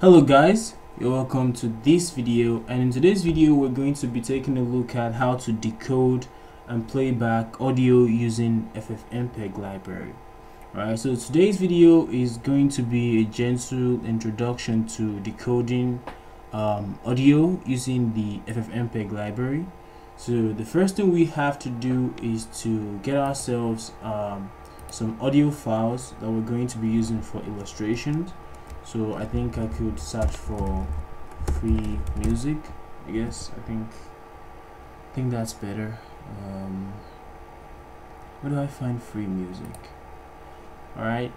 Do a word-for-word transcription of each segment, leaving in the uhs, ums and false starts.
Hello guys, you're welcome to this video, and in today's video we're going to be taking a look at how to decode and play back audio using FFmpeg library. Alright, so today's video is going to be a gentle introduction to decoding um, audio using the FFmpeg library. So the first thing we have to do is to get ourselves um, some audio files that we're going to be using for illustrations. So I think I could search for free music, I guess. I think I think that's better. Um, where do I find free music? Alright.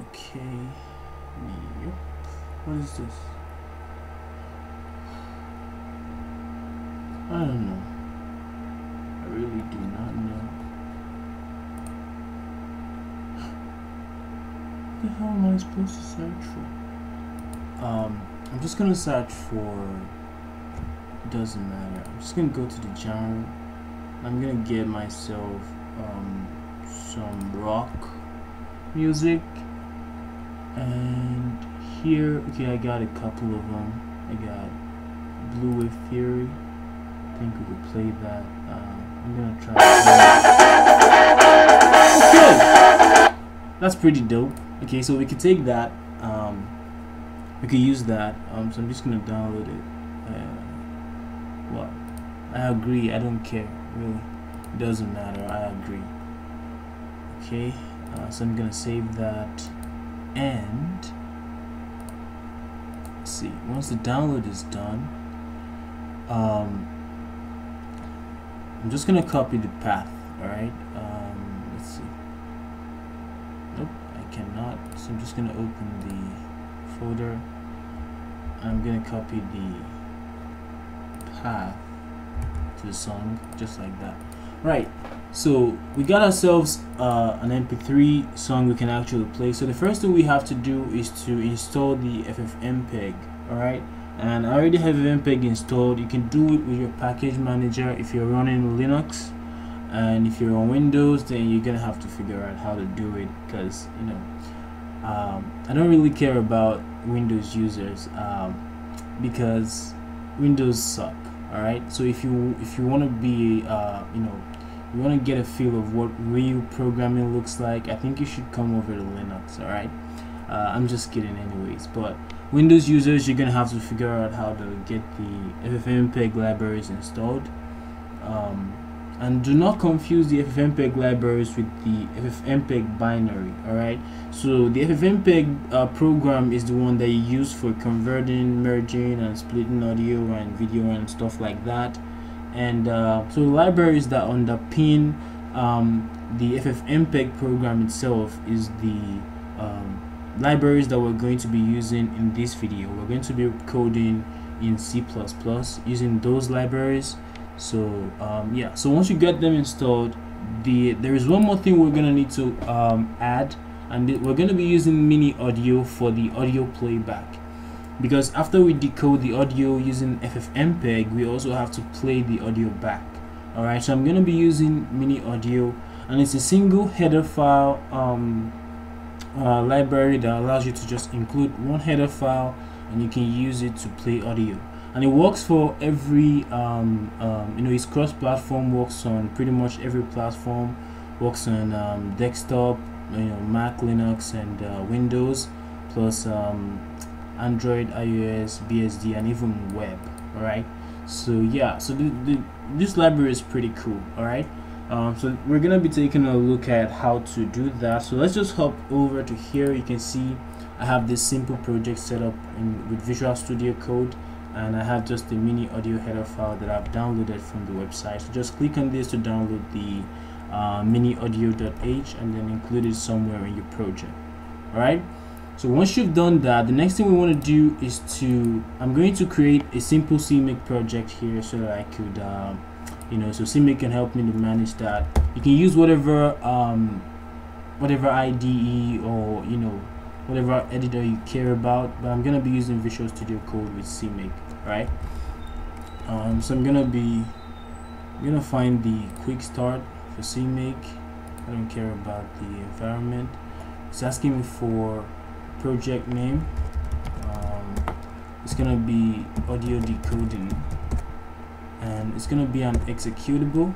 Okay. Yep. What is this? I don't know. I really do not know. The hell am I supposed to search for? Um, I'm just gonna search for. It doesn't matter. I'm just gonna go to the genre. I'm gonna get myself um, some rock music, and here, okay, I got a couple of them. I got Blue Wave Theory. I think we could play that. Um, I'm gonna try. That. Good. That's pretty dope. Okay, so we could take that, um, we could use that, um, so I'm just going to download it. Uh, well, I agree, I don't care, really, it doesn't matter, I agree. Okay, uh, so I'm going to save that, and, let's see, once the download is done, um, I'm just going to copy the path, alright, um, let's see. Cannot, so I'm just gonna open the folder. I'm gonna copy the path to the song just like that. Right, so we got ourselves uh, an M P three song we can actually play. So the first thing we have to do is to install the FFmpeg. Alright, and I already have FFmpeg installed. You can do it with your package manager if you're running Linux. And if you're on Windows, then you're gonna have to figure out how to do it, because you know um, I don't really care about Windows users um, because Windows suck. All right, so if you if you want to be uh, you know you want to get a feel of what real programming looks like, I think you should come over to Linux. All right, uh, I'm just kidding, anyways. But Windows users, you're gonna have to figure out how to get the FFmpeg libraries installed. Um, And do not confuse the FFmpeg libraries with the FFmpeg binary, alright? So the FFmpeg uh, program is the one that you use for converting, merging, and splitting audio and video and stuff like that. And uh, so the libraries that underpin um, the FFmpeg program itself is the um, libraries that we're going to be using in this video. We're going to be coding in C plus plus using those libraries. So um, yeah, so once you get them installed, the there is one more thing we're gonna need to um, add, and we're gonna be using miniaudio for the audio playback, because after we decode the audio using FFmpeg, we also have to play the audio back. All right, so I'm gonna be using miniaudio, and it's a single header file um, uh, library that allows you to just include one header file, and you can use it to play audio. And it works for every, um, um, you know, it's cross-platform, works on pretty much every platform, works on um, desktop, you know, Mac, Linux, and uh, Windows, plus um, Android, iOS, B S D, and even web. All right. So yeah, so the, the, this library is pretty cool. All right. Um, so we're gonna be taking a look at how to do that. So let's just hop over to here. You can see I have this simple project set up in, with Visual Studio Code. And I have just the miniaudio header file that I've downloaded from the website. So just click on this to download the uh, miniaudio.h and then include it somewhere in your project. Alright, so once you've done that, the next thing we want to do is to, I'm going to create a simple CMake project here so that I could, uh, you know, so CMake can help me to manage that. You can use whatever, um, whatever I D E or, you know, whatever editor you care about, but I'm gonna be using Visual Studio Code with CMake, right? Um, so I'm gonna be, I'm gonna find the quick start for CMake. I don't care about the environment. It's asking me for project name. Um, it's gonna be audio decoding, and it's gonna be an executable.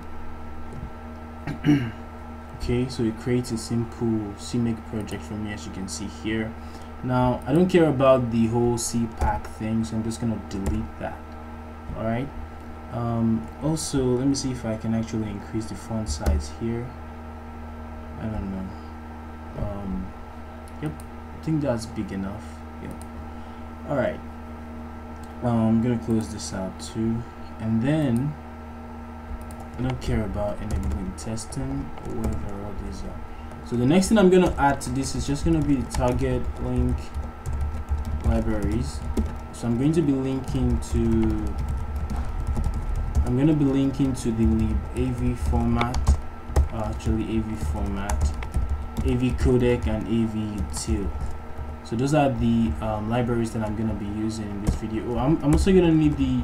Okay, so it creates a simple CMake project for me, as you can see here. Now I don't care about the whole C pack thing, so I'm just gonna delete that. All right. Um, also, let me see if I can actually increase the font size here. I don't know. Um, yep, I think that's big enough. Yep. All right. Um, I'm gonna close this out too, and then I don't care about enabling testing or whatever all these are. So the next thing I'm gonna add to this is just gonna be the target link libraries. So I'm going to be linking to. I'm going to be linking to the lib A V format, uh, actually A V format, A V codec, and A V util. So those are the um, libraries that I'm going to be using in this video. Oh, I'm, I'm also going to need the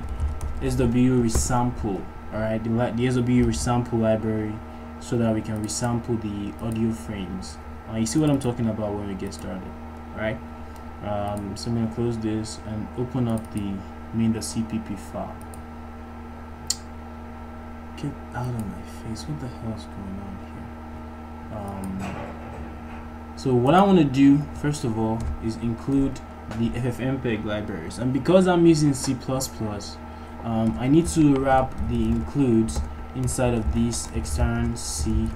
S W R resample, alright, the, the S W R resample library, so that we can resample the audio frames. Uh, you see what I'm talking about when we get started, alright. Um, so I'm going to close this and open up the main.cpp file. Get out of my face, what the hell's going on here? Um, so what I want to do first of all is include the FFmpeg libraries, and because I'm using C plus plus, um, I need to wrap the includes inside of this extern C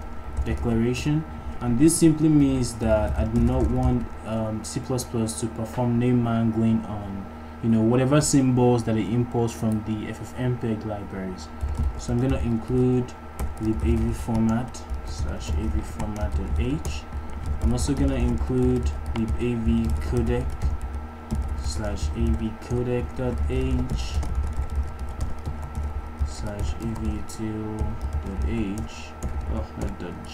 declaration, and this simply means that I do not want um, C plus plus to perform name mangling on, you know, whatever symbols that it imports from the FFmpeg libraries. So I'm going to include libavformat slash avformat.h. I'm also going to include libavcodec slash avcodec.h slash avutil.h, oh, not dot .g.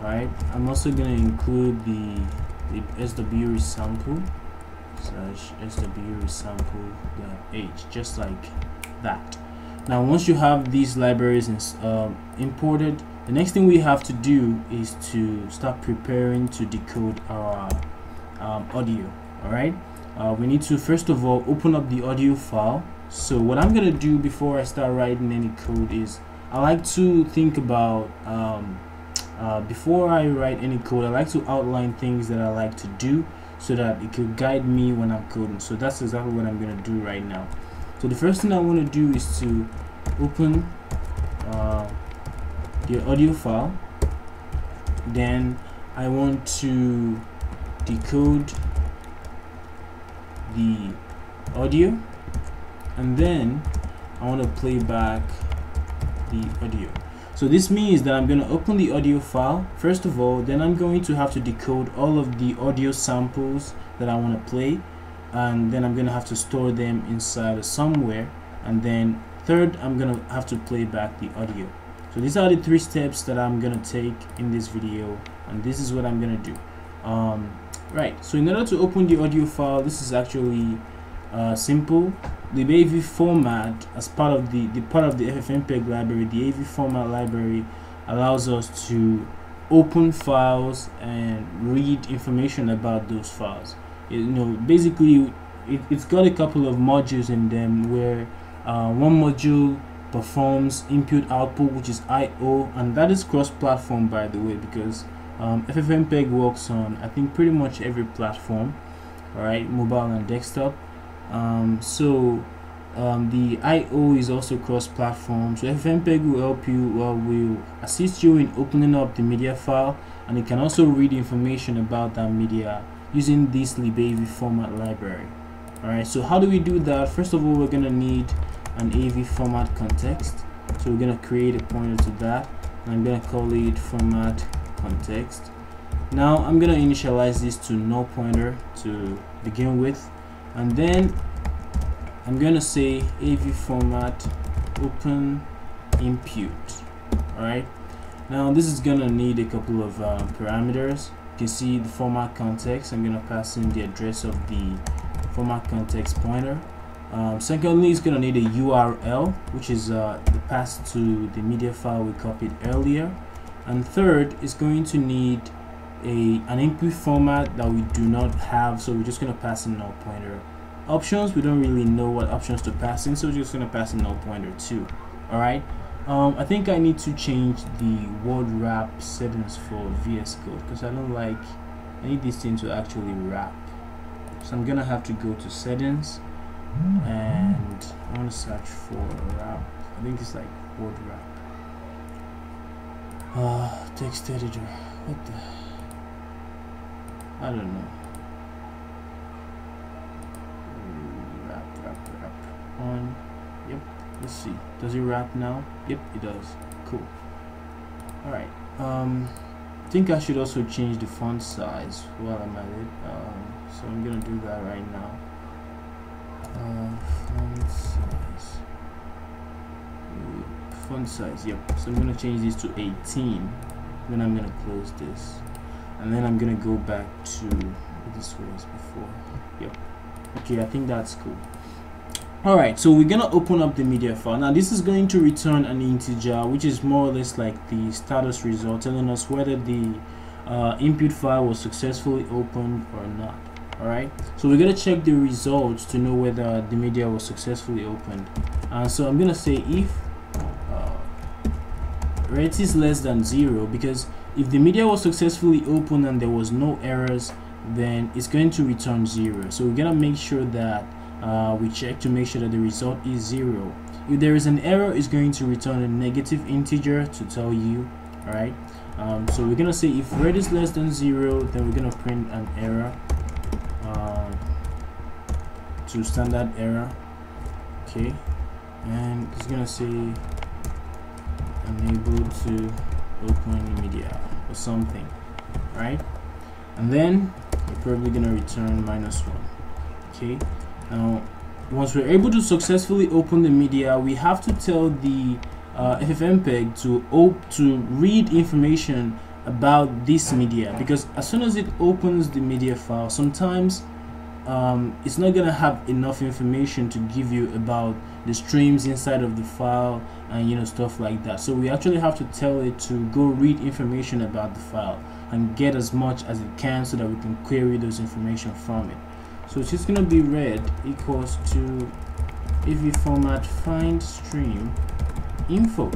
Alright, I'm also going to include the libswr sample slash swresample.h, just like that. Now once you have these libraries uh, imported, the next thing we have to do is to start preparing to decode our um, audio. Alright, uh, we need to first of all open up the audio file. So what I'm gonna do before I start writing any code is I like to think about um, uh, before I write any code, I like to outline things that I like to do, so that it could guide me when I'm coding. So that's exactly what I'm gonna do right now. So the first thing I want to do is to open uh, the audio file. Then I want to decode the audio, and then I want to play back the audio. So this means that I'm going to open the audio file first of all, then I'm going to have to decode all of the audio samples that I want to play, and then I'm going to have to store them inside of somewhere, and then third, I'm going to have to play back the audio. So these are the three steps that I'm going to take in this video, and this is what I'm going to do. Um, right, so in order to open the audio file, this is actually uh, simple. The A V format, as part of the, the part of the FFmpeg library, the A V format library allows us to open files and read information about those files. You know, basically, it, it's got a couple of modules in them where uh, one module performs input-output, which is I O, and that is cross-platform, by the way, because um, FFmpeg works on, I think, pretty much every platform, all right, mobile and desktop. Um, so um, the I O is also cross-platform, so FFmpeg will help you, uh, will assist you in opening up the media file, and it can also read information about that media using this libav format library. Alright, so how do we do that? First of all, we're going to need an A V format context, so we're going to create a pointer to that, and I'm going to call it format context. Now I'm going to initialize this to null pointer to begin with, and then I'm going to say A V format open input. Alright, now this is going to need a couple of uh, parameters. You can see the format context. I'm going to pass in the address of the format context pointer. Um, secondly, it's going to need a U R L, which is uh, the path to the media file we copied earlier. And third, it's going to need a an input format that we do not have, so we're just going to pass in null pointer. Options, we don't really know what options to pass in, so we're just going to pass in null pointer too. Alright, um, I think I need to change the word wrap settings for V S Code, because I don't like, I need this thing to actually wrap. So I'm going to have to go to settings, and I want to search for wrap. I think it's like word wrap. Uh, text editor, what the, I don't know. Wrap, wrap, wrap, on, yep, let's see, does it wrap now? Yep, it does, cool. Alright, um, I think I should also change the font size while I'm at it, um, so I'm gonna do that right now. Uh, font size. Font size, yep. So I'm gonna change this to eighteen. Then I'm gonna close this, and then I'm gonna go back to what this was before. Yep. Okay, I think that's cool. All right, so we're gonna open up the media file. Now this is going to return an integer, which is more or less like the status result, telling us whether the uh, input file was successfully opened or not. Alright, so we're going to check the results to know whether the media was successfully opened. Uh, so I'm going to say if uh, rate is less than zero, because if the media was successfully opened and there was no errors, then it's going to return zero. So we're going to make sure that uh, we check to make sure that the result is zero. If there is an error, it's going to return a negative integer to tell you. Alright, um, so we're going to say if rate is less than zero, then we're going to print an error. Uh, to standard error, okay, and it's gonna say unable to open media or something, right? And then we're probably gonna return minus one, okay. Now, once we're able to successfully open the media, we have to tell the uh, FFmpeg to op to read information about this media, because as soon as it opens the media file, sometimes um, it's not gonna have enough information to give you about the streams inside of the file and you know stuff like that. So we actually have to tell it to go read information about the file and get as much as it can so that we can query those information from it. So it's just gonna be read equals to A V format find stream info.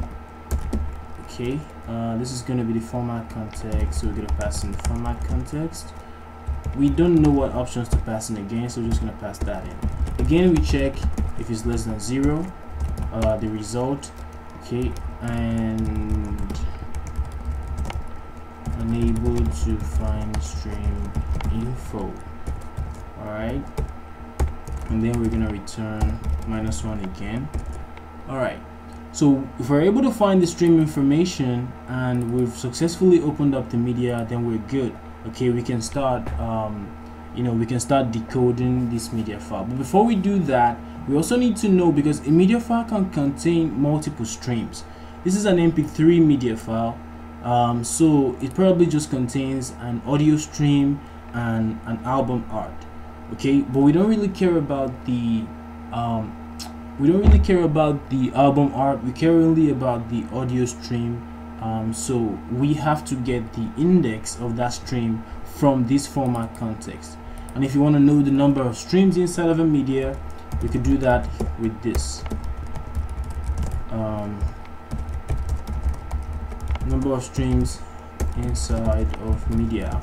Okay, uh, this is going to be the format context, so we're going to pass in the format context. We don't know what options to pass in again, so we're just going to pass that in. Again, we check if it's less than zero, uh, the result, okay, and unable to find stream info. Alright, and then we're going to return minus one again. Alright. So if we're able to find the stream information and we've successfully opened up the media, then we're good. Okay, we can start, um, you know, we can start decoding this media file. But before we do that, we also need to know, because a media file can contain multiple streams. This is an M P three media file, um, so it probably just contains an audio stream and an album art. Okay, but we don't really care about the um, we don't really care about the album art, we care only about the audio stream, um, so we have to get the index of that stream from this format context. And if you want to know the number of streams inside of a media, we could do that with this um, number of streams inside of media,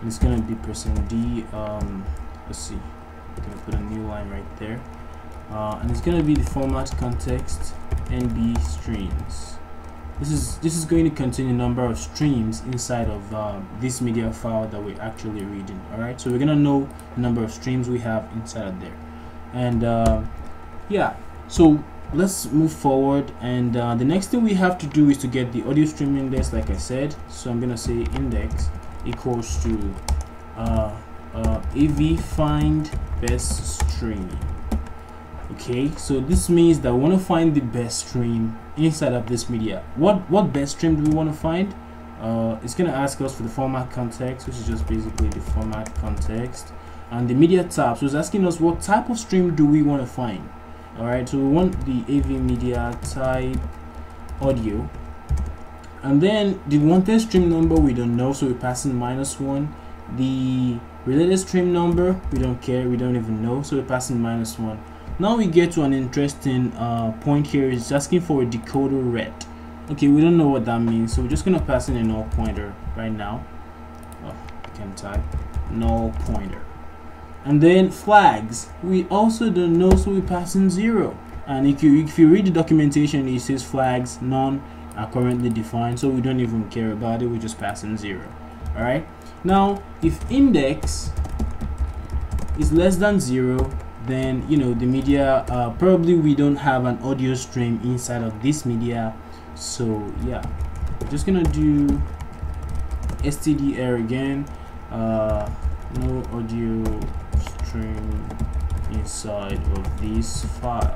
and it's going to be percent D. Um, let's see, I'm going to put a new line right there. Uh, and it's going to be the format context N B streams. This is this is going to contain a number of streams inside of uh, this media file that we're actually reading. All right, so we're going to know the number of streams we have inside of there. And uh, yeah, so let's move forward. And uh, the next thing we have to do is to get the audio stream index, like I said. So I'm going to say index equals to uh, uh, A V find best stream. Okay, so this means that we want to find the best stream inside of this media. What what best stream do we want to find? Uh, it's going to ask us for the format context, which is just basically the format context. And the media tab, so it's asking us what type of stream do we want to find. Alright, so we want the A V media type audio. And then the wanted stream number, we don't know, so we're passing minus one. The related stream number, we don't care, we don't even know, so we're passing minus one. Now we get to an interesting uh, point here. It's asking for a decoder ret. Okay, we don't know what that means, so we're just gonna pass in a null pointer right now. Oh, I can type null pointer. And then flags, we also don't know, so we pass in zero. And if you if you read the documentation, it says flags none are currently defined, so we don't even care about it, we just pass in zero. All right, now if index is less than zero, then you know the media, uh, probably we don't have an audio stream inside of this media. So yeah, I'm just gonna do stdr again, uh, no audio stream inside of this file.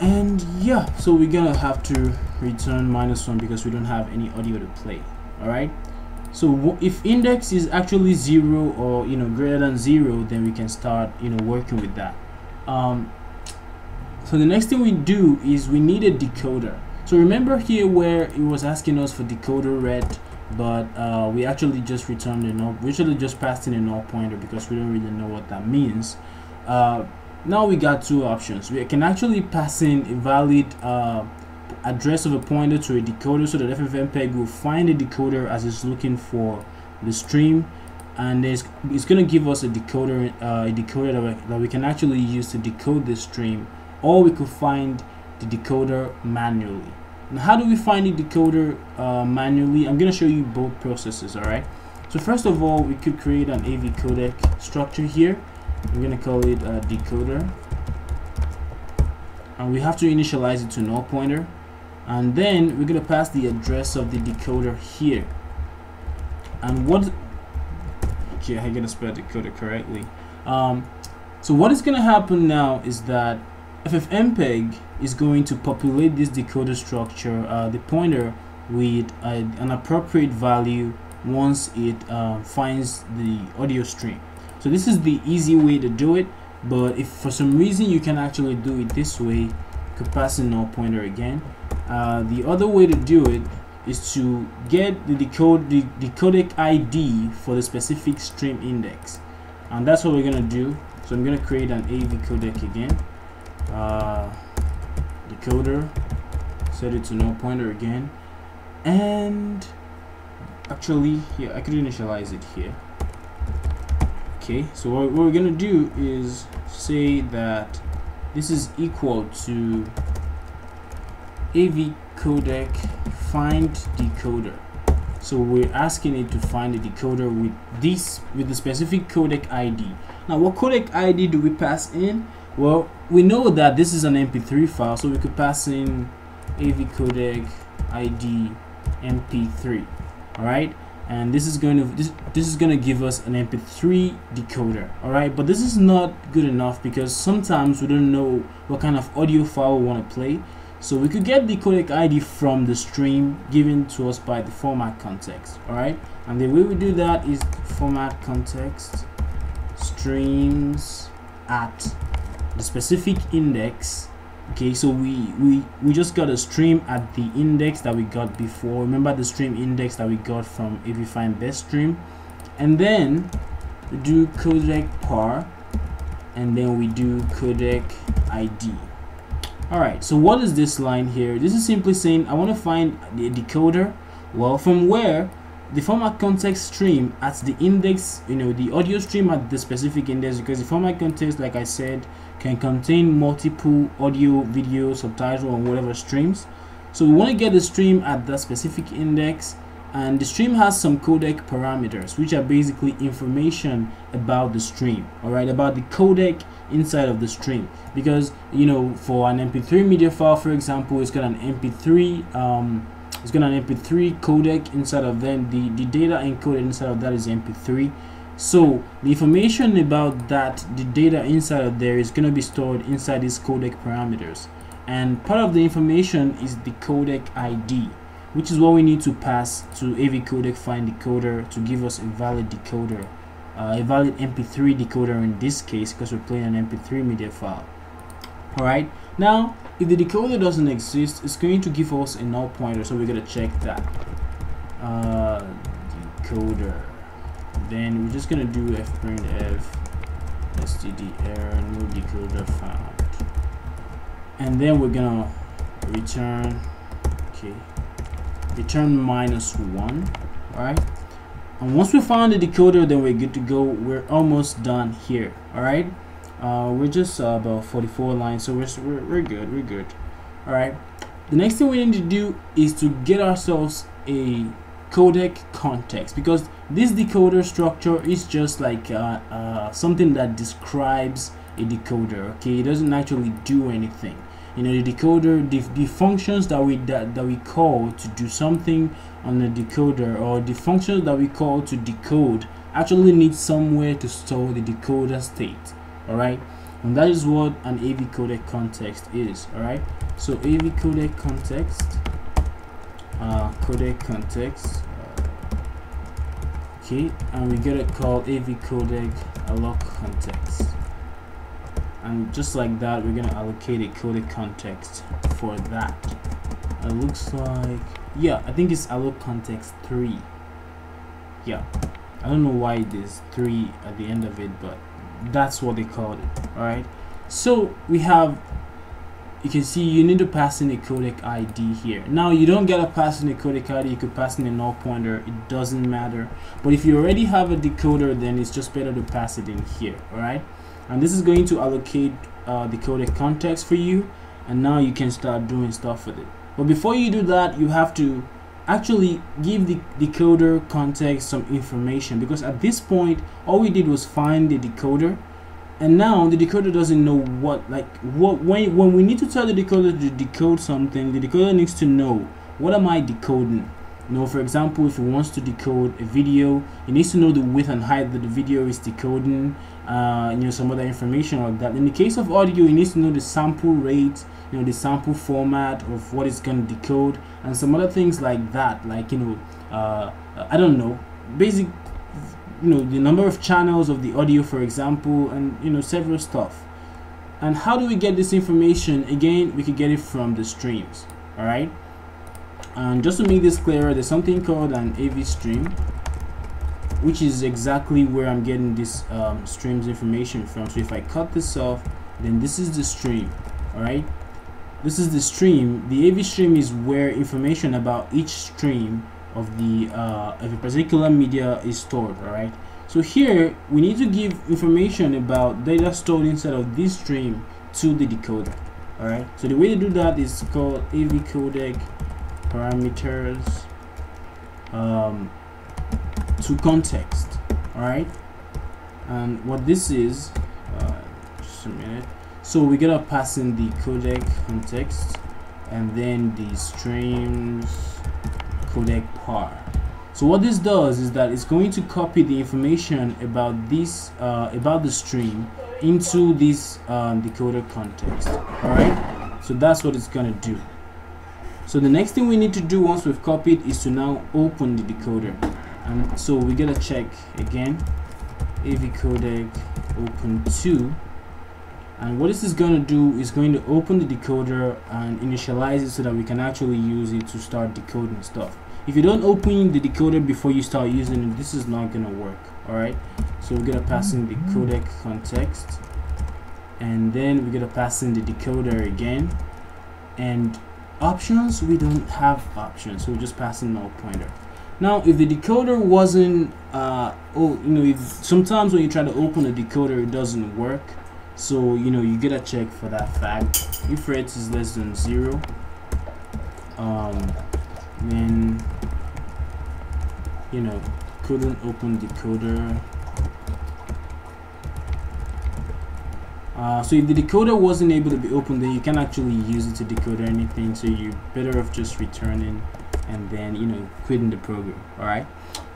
And yeah, so we're gonna have to return minus one because we don't have any audio to play. All right, so if index is actually zero, or you know greater than zero, then we can start you know working with that. Um, so the next thing we do is we need a decoder. So remember here where it was asking us for decoder ret, but uh, we actually just returned a null, we actually just passed in a null pointer because we don't really know what that means. Uh, now we got two options. We can actually pass in a valid uh, address of a pointer to a decoder, so that FFmpeg will find a decoder as it's looking for the stream, and it's, it's going to give us a decoder, uh, a decoder that we, that we can actually use to decode the stream, or we could find the decoder manually. Now, how do we find the decoder uh, manually? I'm going to show you both processes. All right, so first of all, we could create an A V codec structure here. I'm going to call it a decoder, and we have to initialize it to null pointer, and then we're going to pass the address of the decoder here. And what, okay, I'm going to spell decoder correctly. Um, so what is going to happen now is that FFmpeg is going to populate this decoder structure, uh, the pointer, with uh, an appropriate value once it uh, finds the audio stream. So this is the easy way to do it, but if for some reason you can actually do it this way, you could pass in null pointer again. Uh, the other way to do it is to get the decode the, the codec I D for the specific stream index, and that's what we're gonna do. So I'm gonna create an A V codec again, uh, decoder, set it to null pointer again, and actually yeah, I could initialize it here. Okay, so what we're gonna do is say that this is equal to A V codec find decoder. So we're asking it to find the decoder with this with the specific codec I D. Now, what codec I D do we pass in? Well, we know that this is an M P three file, so we could pass in A V codec I D M P three. All right. And this is going to this, this is going to give us an M P three decoder. All right, but this is not good enough because sometimes we don't know what kind of audio file we want to play, so we could get the codec I D from the stream given to us by the format context. All right, and the way we do that is format context streams at the specific index. Okay, so we we we just got a stream at the index that we got before. Remember the stream index that we got from A V find best stream, and then we do codec par, and then we do codec I D. All right, so what is this line here? This is simply saying I want to find the decoder. Well, from where? The format context stream at the index, you know, the audio stream at the specific index, because the format context, like I said, can contain multiple audio, video, subtitle, and whatever streams. So we want to get the stream at that specific index, and the stream has some codec parameters, which are basically information about the stream, all right, about the codec inside of the stream. Because, you know, for an M P three media file, for example, it's got an M P three um, it's got an M P three codec inside of them. The, the data encoded inside of that is M P three. So the information about that, the data inside of there, is going to be stored inside these codec parameters. And part of the information is the codec I D, which is what we need to pass to A V codec find decoder to give us a valid decoder, uh, a valid M P three decoder in this case, because we're playing an M P three media file. Alright, now if the decoder doesn't exist, it's going to give us a null pointer, so we're gonna check that. Uh, decoder. Then we're just gonna do fprintf stderr no decoder found, and then we're gonna return okay return minus one. All right, and once we found the decoder, then we're good to go. We're almost done here. All right, uh, we're just uh, about forty-four lines, so we're, we're, we're good we're good all right. The next thing we need to do is to get ourselves a codec context, because this decoder structure is just like uh, uh, something that describes a decoder. Okay, it doesn't actually do anything. You know, the decoder, the, the functions that we that, that we call to do something on the decoder, or the functions that we call to decode, actually need somewhere to store the decoder state. All right, and that is what an A V codec context is. All right, so A V codec context. Uh, codec context, okay, and we gotta call A V codec alloc context, and just like that, we're gonna allocate a codec context for that. It looks like, yeah, I think it's alloc context three. Yeah, I don't know why there's three at the end of it, but that's what they called it. All right, so we have. You can see you need to pass in a codec I D here. Now you don't gotta pass in a codec I D, you could pass in a null pointer, it doesn't matter. But if you already have a decoder, then it's just better to pass it in here, alright? And this is going to allocate uh, the codec context for you, and now you can start doing stuff with it. But before you do that, you have to actually give the decoder context some information, because at this point, all we did was find the decoder. And now the decoder doesn't know what, like, what when, when we need to tell the decoder to decode something, the decoder needs to know, what am I decoding? You know, for example, if it wants to decode a video, it needs to know the width and height that the video is decoding, uh, you know, some other information like that. In the case of audio, it needs to know the sample rate, you know, the sample format of what it's going to decode, and some other things like that, like, you know, uh, I don't know, basic. You know, the number of channels of the audio, for example, and you know, several stuff. And how do we get this information? Again, we can get it from the streams. All right, and just to make this clearer, there's something called an A V stream, which is exactly where I'm getting this um, streams information from. So if I cut this off, then this is the stream. All right, this is the stream. The A V stream is where information about each stream of the uh, of a particular media is stored. All right, so here we need to give information about data stored inside of this stream to the decoder. All right, so the way to do that is called A V codec parameters um, to context. All right, and what this is, uh, just a minute. So we gotta pass in the codec context and then the streams codec par. So what this does is that it's going to copy the information about this uh, about the stream into this uh, decoder context. All right, so that's what it's gonna do. So the next thing we need to do once we've copied is to now open the decoder, and so we gotta check again A V codec open to, and what this is going to do is going to open the decoder and initialize it so that we can actually use it to start decoding stuff. If you don't open the decoder before you start using it, this is not going to work. Alright, so we're going to pass in the codec context, and then we're going to pass in the decoder again, and options, we don't have options, so we're just passing null pointer. Now if the decoder wasn't uh, oh, you know, if sometimes when you try to open a decoder it doesn't work. So, you know, you gotta check for that fact. If rate is less than zero, um, then, you know, couldn't open decoder. Uh, so if the decoder wasn't able to be opened, then you can actually use it to decode anything. So you're better off just returning and then, you know, quitting the program, all right?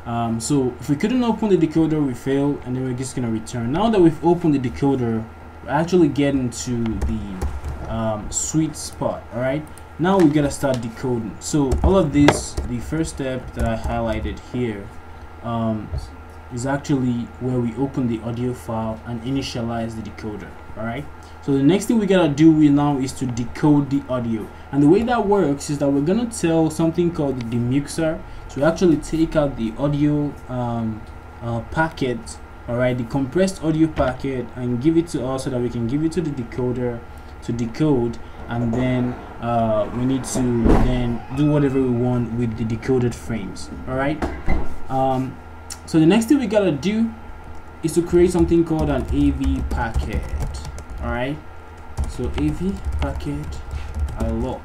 Um, so if we couldn't open the decoder, we failed, and then we're just gonna return. Now that we've opened the decoder, actually get into the um, sweet spot. All right, now we gotta start decoding. So all of this, the first step that I highlighted here, um, is actually where we open the audio file and initialize the decoder. All right, so the next thing we gotta do now is to decode the audio, and the way that works is that we're gonna tell something called the demixer to actually take out the audio um, uh, packet, all right, the compressed audio packet, and give it to us so that we can give it to the decoder to decode, and then uh, we need to then do whatever we want with the decoded frames. All right, um, so the next thing we gotta do is to create something called an A V packet. All right, so A V packet alloc.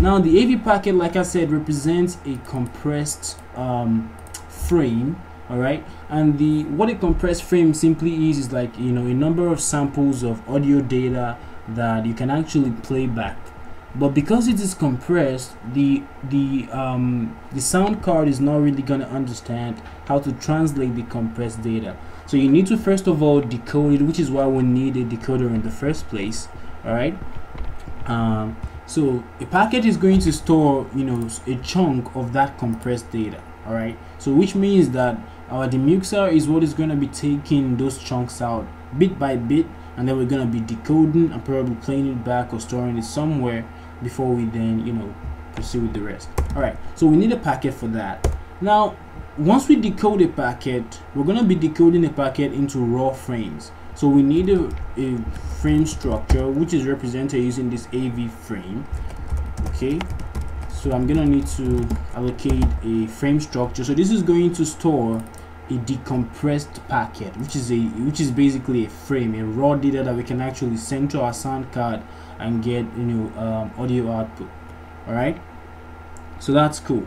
Now the A V packet, like I said, represents a compressed um, frame. All right, and the what a compressed frame simply is is like, you know, a number of samples of audio data that you can actually play back. But because it is compressed, the the um, the sound card is not really going to understand how to translate the compressed data. So you need to first of all decode it, which is why we need a decoder in the first place. All right. Um, so a packet is going to store, you know, a chunk of that compressed data. All right. So which means that our demixer is what is going to be taking those chunks out bit by bit, and then we're going to be decoding and probably playing it back or storing it somewhere before we then, you know, proceed with the rest. All right, so we need a packet for that. Now, once we decode a packet, we're going to be decoding a packet into raw frames. So we need a, a frame structure, which is represented using this A V frame. Okay, so I'm going to need to allocate a frame structure. So this is going to store a decompressed packet, which is a which is basically a frame, a raw data that we can actually send to our sound card and get, you know, um, audio output. All right, so that's cool.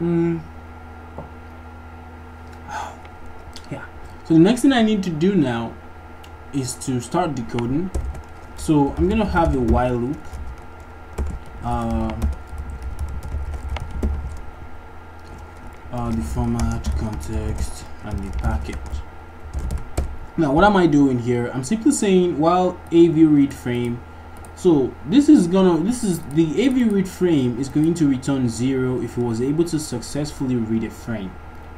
Mm. Yeah. So the next thing I need to do now is to start decoding. So I'm gonna have a while loop. Uh, Uh, the format context and the packet. Now what am I doing here? I'm simply saying while A V read frame, so this is gonna this is the A V read frame is going to return zero if it was able to successfully read a frame.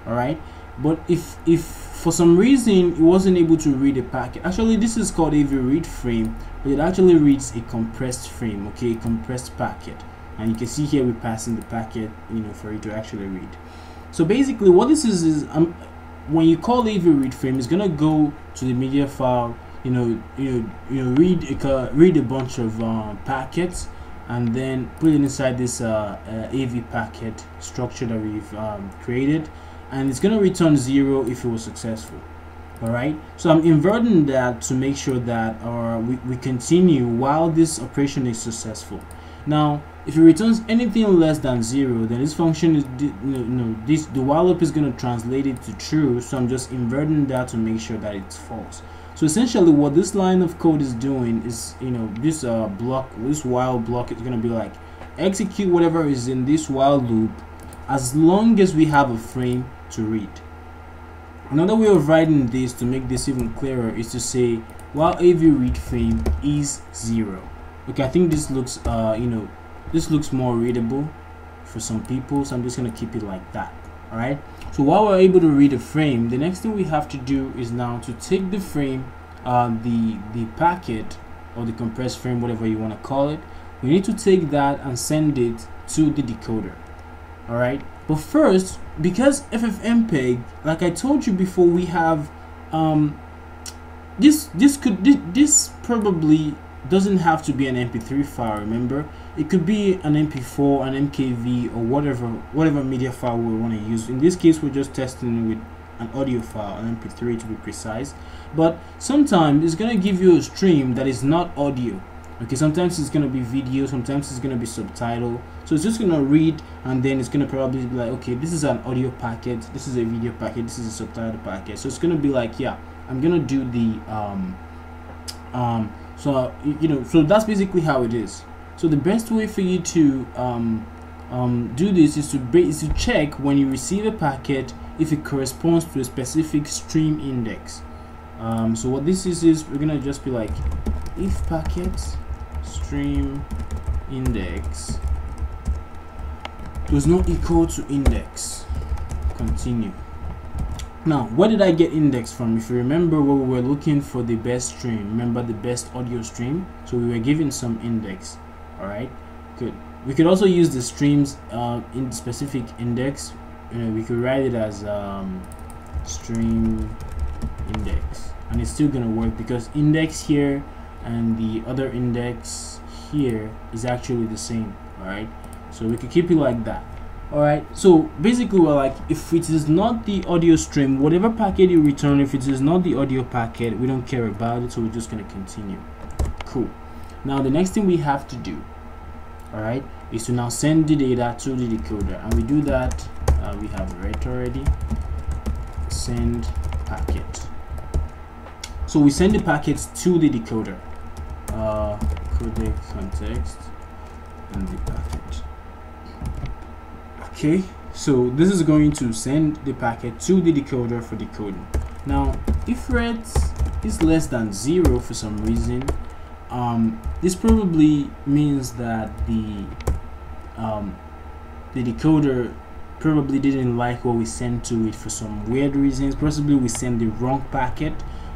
All right, but if if for some reason it wasn't able to read a packet, actually this is called A V read frame, but it actually reads a compressed frame, okay, a compressed packet, and you can see here we're passing the packet, you know, for it to actually read. So basically what this is is um, when you call A V read frame, it's gonna go to the media file, you know, you know, you know read uh, read a bunch of uh, packets and then put it inside this uh, uh, A V packet structure that we've um, created, and it's gonna return zero if it was successful. All right, so I'm inverting that to make sure that our we, we continue while this operation is successful. Now, if it returns anything less than zero, then this function is, you know, this the while loop is going to translate it to true. So I'm just inverting that to make sure that it's false. So essentially, what this line of code is doing is, you know, this uh, block, this while block is going to be like execute whatever is in this while loop as long as we have a frame to read. Another way of writing this to make this even clearer is to say while A V read frame is zero. Okay, I think this looks, uh, you know, this looks more readable for some people, so I'm just gonna keep it like that. All right. So while we're able to read a frame, the next thing we have to do is now to take the frame, uh, the the packet or the compressed frame, whatever you want to call it. We need to take that and send it to the decoder. All right. But first, because FFmpeg, like I told you before, we have um, this. This could this, this probably. doesn't have to be an M P three file. Remember, it could be an M P four, an M K V, or whatever whatever media file we want to use. In this case, we're just testing with an audio file, an M P three to be precise. But sometimes it's going to give you a stream that is not audio. Okay, sometimes it's going to be video, sometimes it's going to be subtitle. So it's just going to read, and then it's going to probably be like, okay, this is an audio packet, this is a video packet, this is a subtitle packet. So it's going to be like, yeah, I'm going to do the um um So, you know, so that's basically how it is. So the best way for you to um, um, do this is to, is to check when you receive a packet if it corresponds to a specific stream index. Um, so what this is, is we're going to just be like, if packet stream index does not equal to index, continue. Now, where did I get index from? If you remember, where we were looking for the best stream, remember the best audio stream? So we were given some index. All right, good. We could also use the streams uh, in specific index. You know, we could write it as um, stream index, and it's still gonna work because index here and the other index here is actually the same. All right, so we could keep it like that. Alright, so basically we're like, if it is not the audio stream, whatever packet you return, if it is not the audio packet, we don't care about it, so we're just going to continue. Cool. Now the next thing we have to do, alright, is to now send the data to the decoder, and we do that, uh, we have read already, send packet. So we send the packets to the decoder, uh, codec context and the packet. Okay, so this is going to send the packet to the decoder for decoding. Now, if ret is less than zero for some reason, um, this probably means that the um, the decoder probably didn't like what we sent to it for some weird reasons. Possibly we sent the wrong packet,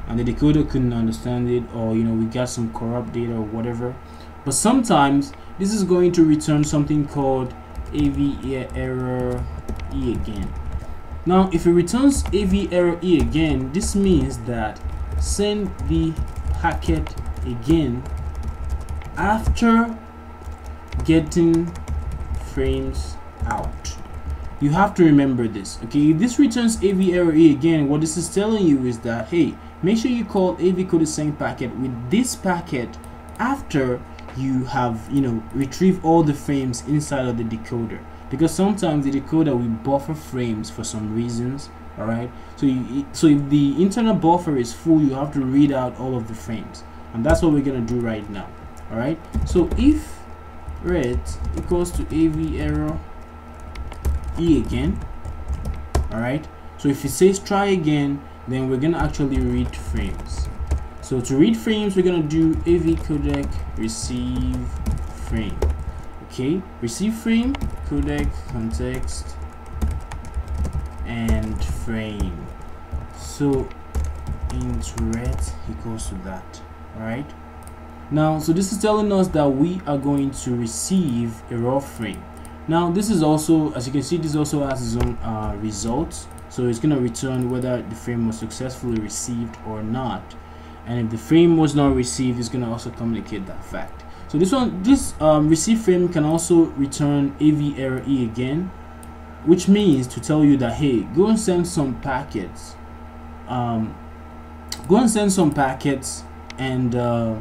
and the decoder couldn't understand it, or you know, we got some corrupt data or whatever. But sometimes this is going to return something called A V error E again. Now if it returns A V error E again, this means that send the packet again after getting frames out. You have to remember this. Okay, if this returns A V error E again, what this is telling you is that, hey, make sure you call A V codec send packet with this packet after you have, you know, retrieve all the frames inside of the decoder, because sometimes the decoder will buffer frames for some reasons. All right, so you, so if the internal buffer is full, you have to read out all of the frames, and that's what we're gonna do right now. All right, so if ret equals to A V error E again, all right, so if it says try again, then we're gonna actually read frames. So to read frames, we're gonna do A V codec receive frame. Okay, receive frame, codec context, and frame. So int ret equals to that. All right. Now, so this is telling us that we are going to receive a raw frame. Now, this is also, as you can see, this also has its own uh, results. So it's gonna return whether the frame was successfully received or not. And if the frame was not received, it's going to also communicate that fact. So this one, this um, receive frame can also return A V error E again, which means to tell you that, hey, go and send some packets, um, go and send some packets, and uh,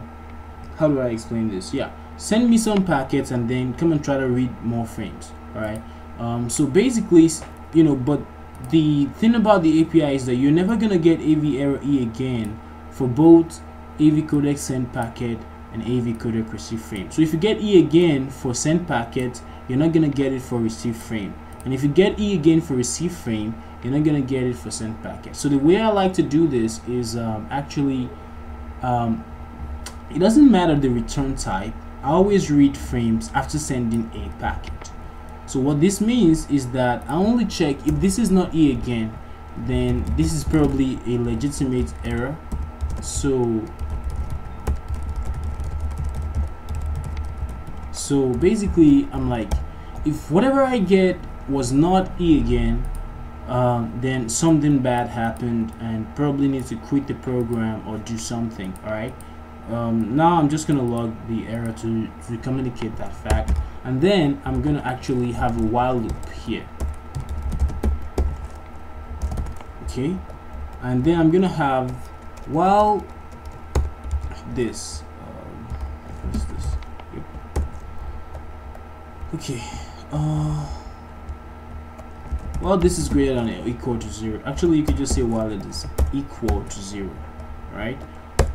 how do I explain this? Yeah, send me some packets and then come and try to read more frames. All right. Um, so basically, you know, but the thing about the A P I is that you're never going to get A V error E again for both A V codec send packet and A V codec receive frame. So if you get E again for send packet, you're not gonna get it for receive frame. And if you get E again for receive frame, you're not gonna get it for send packet. So the way I like to do this is um, actually, um, it doesn't matter the return type, I always read frames after sending a packet. So what this means is that I only check if this is not E again, then this is probably a legitimate error. So, so basically, I'm like, if whatever I get was not E again, uh, then something bad happened and probably need to quit the program or do something. All right. Um, now I'm just gonna log the error to, to communicate that fact, and then I'm gonna actually have a while loop here. Okay, and then I'm gonna have. While this, um, what is this? Yep. Okay. Uh, well, this is greater than or equal to zero. Actually, you could just say while it is equal to zero, right?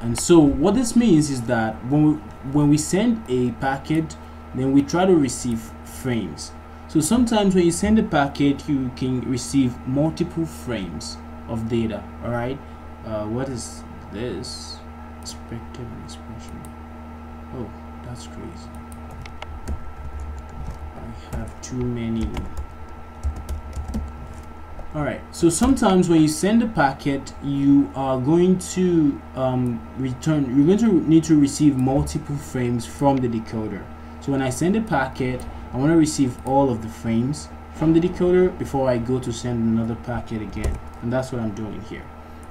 And so what this means is that when we, when we send a packet, then we try to receive frames. So sometimes when you send a packet, you can receive multiple frames of data. All right. Uh, what is this? Expected expression. Oh, that's crazy. I have too many. Alright, so sometimes when you send a packet, you are going to um, return, you're going to need to receive multiple frames from the decoder. So when I send a packet, I want to receive all of the frames from the decoder before I go to send another packet again. And that's what I'm doing here.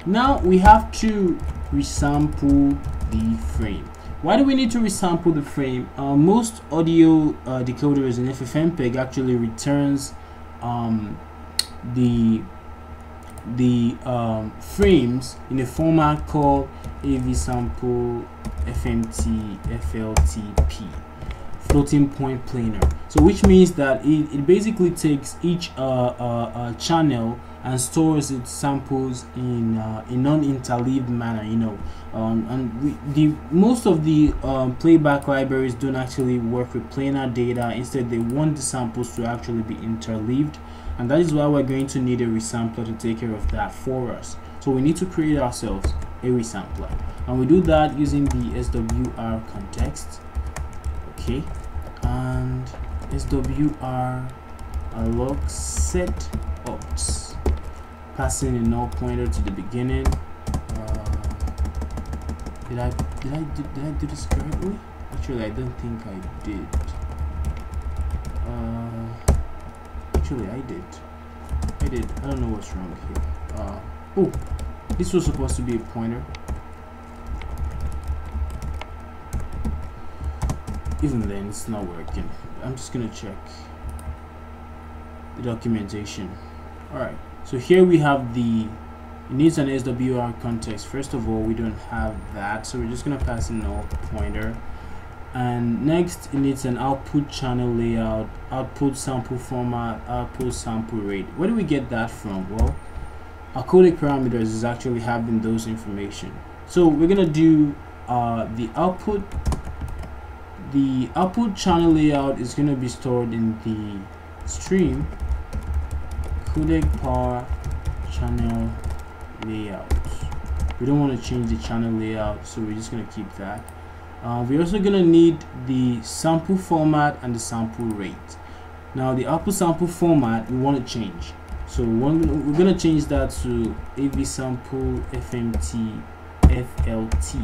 Now we have to resample the frame. Why do we need to resample the frame? Uh, most audio uh, decoders in FFmpeg actually returns um, the the um, frames in a format called A V sample F M T F L T P, floating point planar. So which means that it, it basically takes each uh, uh, uh, channel and stores its samples in uh, a non-interleaved manner, you know. Um, and we, the most of the um, playback libraries don't actually work with planar data. Instead, they want the samples to actually be interleaved. And that is why we're going to need a resampler to take care of that for us. So we need to create ourselves a resampler, and we do that using the S W R context. Okay, and S W R alloc set ops, passing a null pointer to the beginning. Uh, did I did I do, did I do this correctly? Actually, I don't think I did. Uh, Actually, I did. I did. I don't know what's wrong here. Uh, oh, this was supposed to be a pointer. Even then, it's not working. I'm just gonna check the documentation. All right. So here we have the. It needs an S W R context. First of all, we don't have that, so we're just gonna pass a null pointer. And next, it needs an output channel layout, output sample format, output sample rate. Where do we get that from? Well, our codec parameters is actually having those information. So we're gonna do uh, the output. The output channel layout is gonna be stored in the stream codec par channel layout. We don't want to change the channel layout, so we're just gonna keep that. Uh, we're also going to need the sample format and the sample rate. Now the output sample format we want to change, so we're going to change that to A V sample F M T F L T.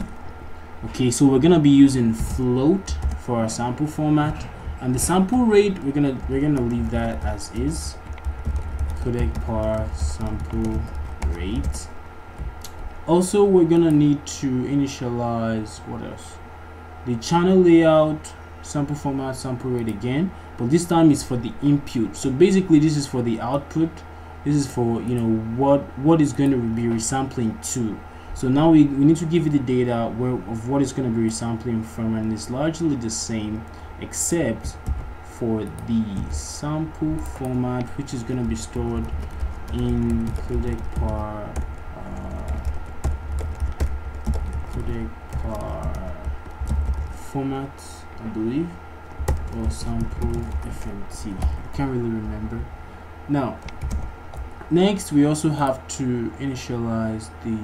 Okay, so we're going to be using float for our sample format, and the sample rate we're going to we're going to leave that as is, codec par sample rate. Also, we're going to need to initialize what else? The channel layout, sample format, sample rate again, but this time it's for the input. So basically this is for the output. This is for, you know, what what is going to be resampling to. So now we, we need to give it the data where of what it's going to be resampling from, and it's largely the same except for the sample format, which is going to be stored in codec par uh, codec par format, I believe, or sample F M T. I can't really remember. Now, next we also have to initialize the.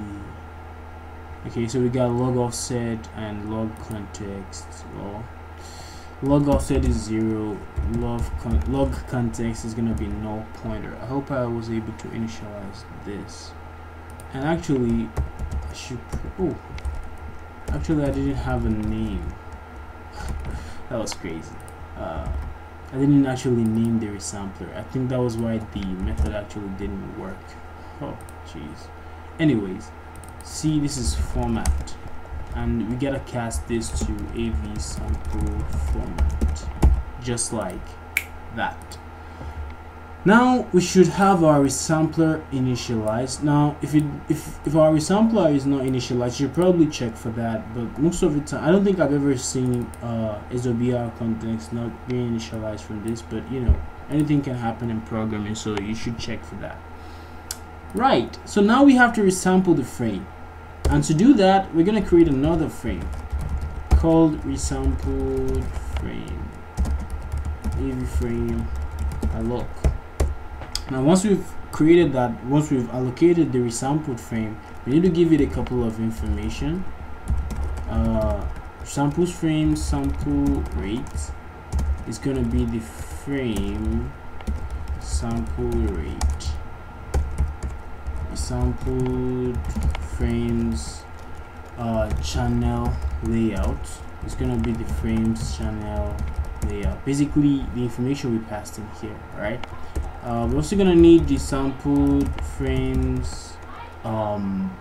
Okay, so we got log offset and log context. Well, log offset is zero. Log con log context is gonna be null pointer. I hope I was able to initialize this. And actually, I should. Oh, actually, I didn't have a name. That was crazy. Uh, I didn't actually name the resampler. I think that was why the method actually didn't work. Oh, jeez. Anyways, see, this is format, and we gotta cast this to A V sample format, just like that. Now we should have our resampler initialized. Now, if it if, if our resampler is not initialized, you should probably check for that. But most of the time, I don't think I've ever seen uh, S W R context not being initialized from this. But you know, anything can happen in programming, so you should check for that. Right. So now we have to resample the frame, and to do that, we're gonna create another frame called resampled frame. A V frame alloc. Now once we've created that, once we've allocated the resampled frame, we need to give it a couple of information. Uh, samples frame sample rate is going to be the frame sample rate, sampled frames uh, channel layout. It's gonna be the frames channel layout. Basically, the information we passed in here, right? Uh, we're also gonna need the sampled frames. Um,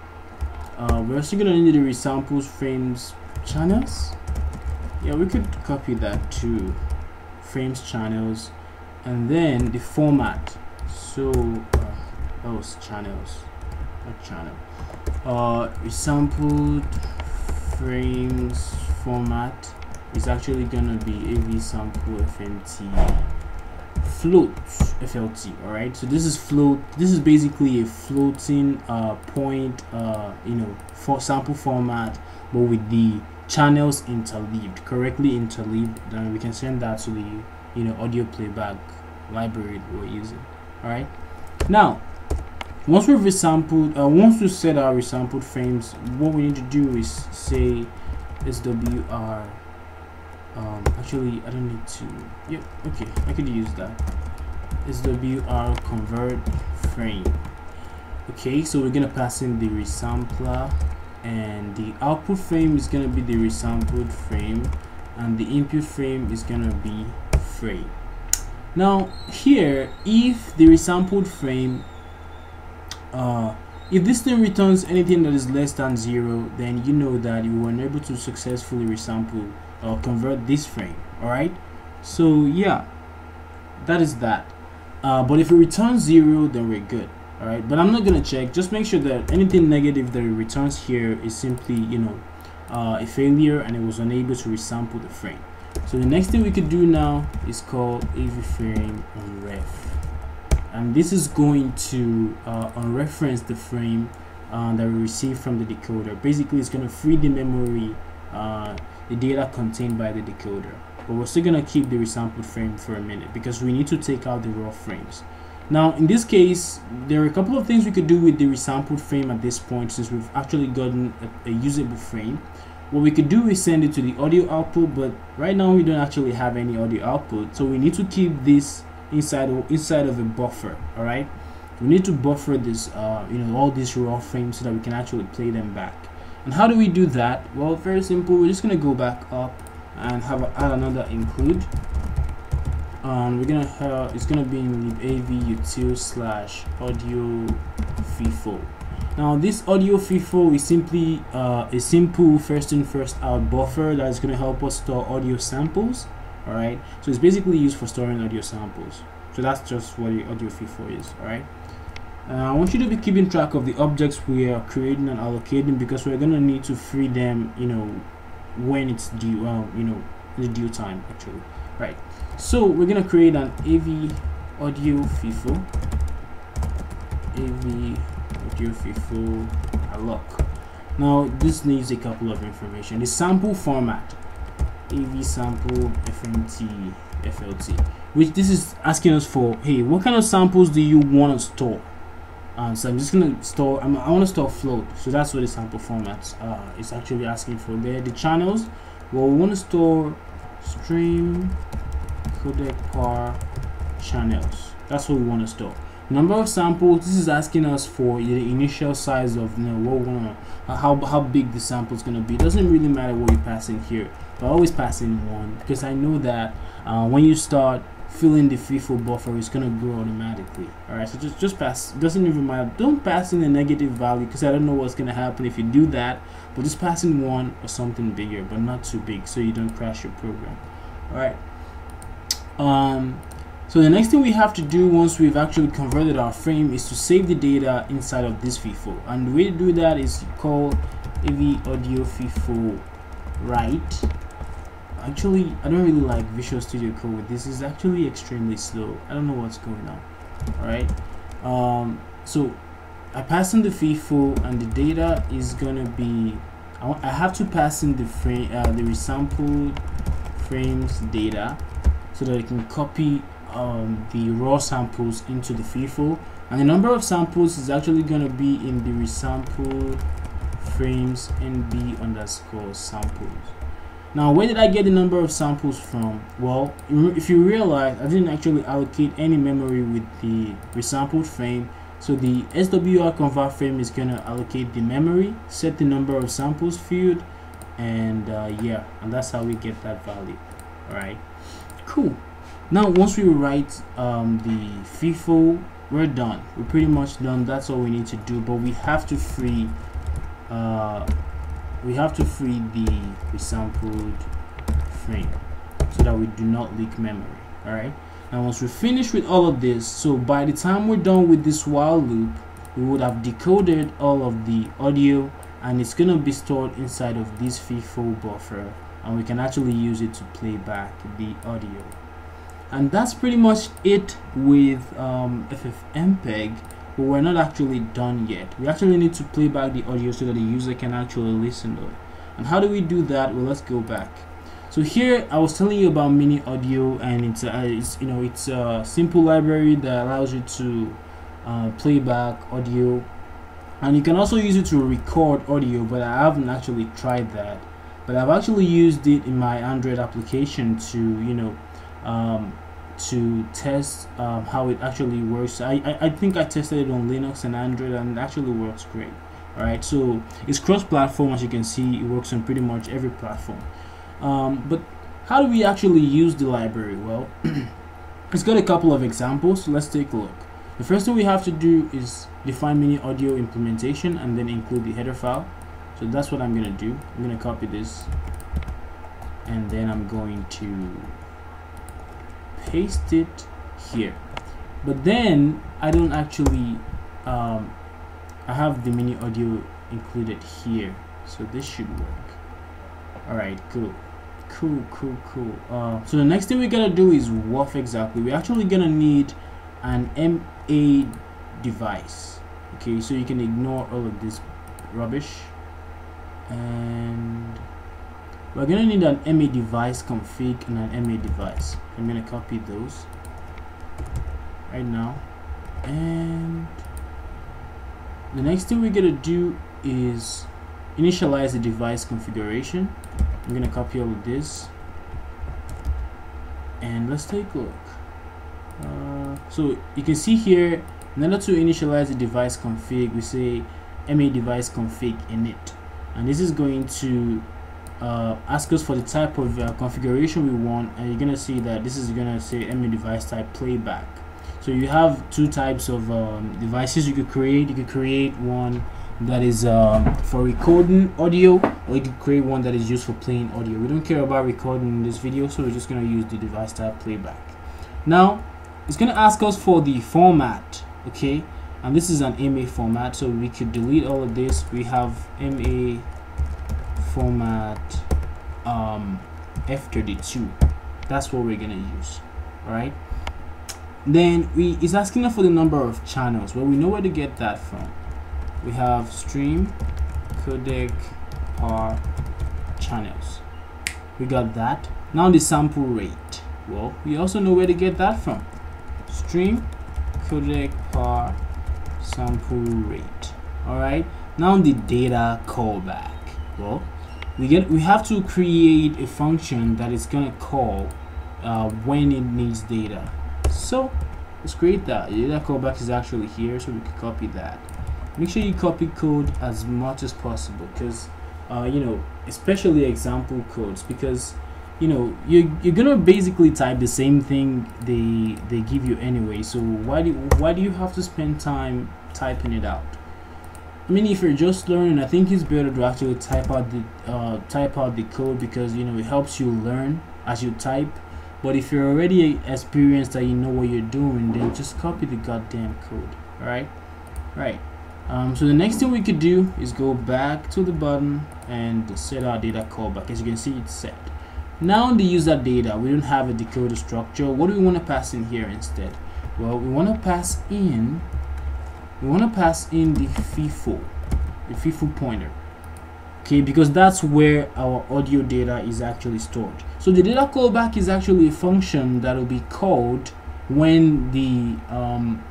uh, we're also gonna need the resampled frames channels. Yeah, we could copy that to frames channels, and then the format. So uh, that was channels, not channel. Uh, resampled frames format is actually gonna be A V sample F M T float F L T. All right, so this is float. This is basically a floating uh, point, uh, you know, for sample format, but with the channels interleaved, correctly interleaved. Then we can send that to the, you know, audio playback library that we're using. All right, now once we've resampled, uh, once we set our resampled frames, what we need to do is say S W R. Um, actually, I don't need to. Yep, okay, I could use that. S W R convert frame. Okay, so we're gonna pass in the resampler, and the output frame is gonna be the resampled frame, and the input frame is gonna be frame. Now here, if the resampled frame, uh, if this thing returns anything that is less than zero, then you know that you were unable to successfully resample or convert this frame. All right, so yeah, that is that. Uh, but if it returns zero, then we're good. All right, but I'm not gonna check. Just make sure that anything negative that it returns here is simply, you know, uh, a failure, and it was unable to resample the frame. So the next thing we could do now is call A V frame unref, and this is going to uh, unreference the frame uh, that we received from the decoder. Basically, it's gonna free the memory, uh, the data contained by the decoder, but we're still gonna keep the resampled frame for a minute because we need to take out the raw frames. Now in this case, there are a couple of things we could do with the resampled frame at this point, since we've actually gotten a, a usable frame. What we could do is send it to the audio output, but right now we don't actually have any audio output, so we need to keep this inside inside of a buffer. All right, we need to buffer this, uh, you know, all these raw frames so that we can actually play them back. And how do we do that? Well, very simple. We're just gonna go back up and have a, add another include. Um, we're gonna have, it's gonna be in libavutil slash audio FIFO. Now this audio FIFO is simply uh, a simple first in first out buffer that is gonna help us store audio samples. All right, so it's basically used for storing audio samples. So that's just what the audio FIFO is. All right. Uh, I want you to be keeping track of the objects we are creating and allocating, because we're gonna need to free them, you know, when it's due, well, you know, in the due time actually, right? So we're gonna create an A V audio FIFO, A V audio FIFO alloc. Now this needs a couple of information. The sample format, A V sample F M T F L T, which this is asking us for, hey, what kind of samples do you want to store? Um, so I'm just gonna store. I'm, I want to store float, so that's what the sample format uh, is actually asking for there. The channels, well, we want to store stream codec par channels. That's what we want to store. Number of samples. This is asking us for the initial size of, you know, what we wanna, uh, how how big the sample is gonna be. It doesn't really matter what you pass in here, but I always pass in one, because I know that uh, when you start filling the FIFO buffer, it's gonna grow automatically. All right, so just just pass. Doesn't even matter. Don't pass in a negative value, because I don't know what's gonna happen if you do that. But just pass in one or something bigger, but not too big, so you don't crash your program. All right. Um. So the next thing we have to do once we've actually converted our frame is to save the data inside of this FIFO, and the way to do that is to call A V audio FIFO write. Actually, I don't really like Visual Studio Code. This is actually extremely slow. I don't know what's going on. All right. Um, so I pass in the FIFO, and the data is gonna be. I, I have to pass in the frame, uh, the resampled frames data, so that I can copy um, the raw samples into the FIFO. And the number of samples is actually gonna be in the resampled frames N B underscore samples. Now, where did I get the number of samples from? Well, if you realize, I didn't actually allocate any memory with the resampled frame, So the S W R convert frame is going to allocate the memory, set the number of samples field, and uh, yeah, and that's how we get that value. All right, cool. Now once we write um, the FIFO, we're done. We're pretty much done. That's all we need to do. But we have to free, uh, we have to free the resampled frame so that we do not leak memory. All right. And once we finish with all of this, so by the time we're done with this while loop, we would have decoded all of the audio, and it's going to be stored inside of this FIFO buffer, and we can actually use it to play back the audio. And that's pretty much it with um, FFmpeg, but we're not actually done yet. We actually need to play back the audio so that the user can actually listen to it. And how do we do that? Well, let's go back. So here I was telling you about miniaudio, and it's, uh, it's you know it's a simple library that allows you to uh, play back audio, and you can also use it to record audio. But I haven't actually tried that, but I've actually used it in my Android application to you know um, to test um, how it actually works. I, I I think I tested it on Linux and Android, and it actually works great. All right, so it's cross-platform, as you can see. It works on pretty much every platform. Um, but how do we actually use the library? Well, it's got a couple of examples, so let's take a look. The first thing we have to do is define miniaudio implementation and then include the header file. So that's what I'm going to do. I'm going to copy this, and then I'm going to paste it here. But then I don't actually, um, I have the miniaudio included here, so this should work. All right, cool. Cool, cool, cool. Uh, so the next thing we're gonna do is what exactly? We're actually gonna need an M A device. Okay, so you can ignore all of this rubbish. And we're gonna need an M A device config and an M A device. I'm gonna copy those right now. And the next thing we're gonna do is initialize the device configuration. I'm gonna copy all of this, and let's take a look. Uh, so you can see here, in order to initialize the device config, we say M A device config init, and this is going to uh, ask us for the type of uh, configuration we want, and you're gonna see that this is gonna say M A device type playback. So you have two types of um, devices you could create. You could create one that is um, for recording audio, or you could create one that is used for playing audio. We don't care about recording in this video, so we're just going to use the device type playback. Now it's going to ask us for the format, okay, and this is an M A format, so we could delete all of this. We have M A format um, F thirty-two, that's what we're going to use. All right, then we it's asking us for the number of channels. Well, we know where to get that from. We have stream, codec, par, channels. We got that. Now the sample rate. Well, we also know where to get that from. Stream, codec, par, sample rate. All right. Now the data callback. Well, we get we have to create a function that is gonna call uh, when it needs data. So let's create that. The data callback is actually here, so we can copy that. Make sure you copy code as much as possible, because uh, you know, especially example codes, because you know you you're gonna basically type the same thing they they give you anyway. So why do why do you have to spend time typing it out? I mean, if you're just learning, I think it's better to actually type out the uh, type out the code, because you know it helps you learn as you type. But if you're already experienced and you know what you're doing, then just copy the goddamn code. All right, right. Um, so the next thing we could do is go back to the button and set our data callback. As you can see, it's set. Now the user data, we don't have a decoder structure. What do we want to pass in here instead? Well, we want to pass in, we want to pass in the FIFO, the FIFO pointer. Okay, because that's where our audio data is actually stored. So the data callback is actually a function that will be called when the um,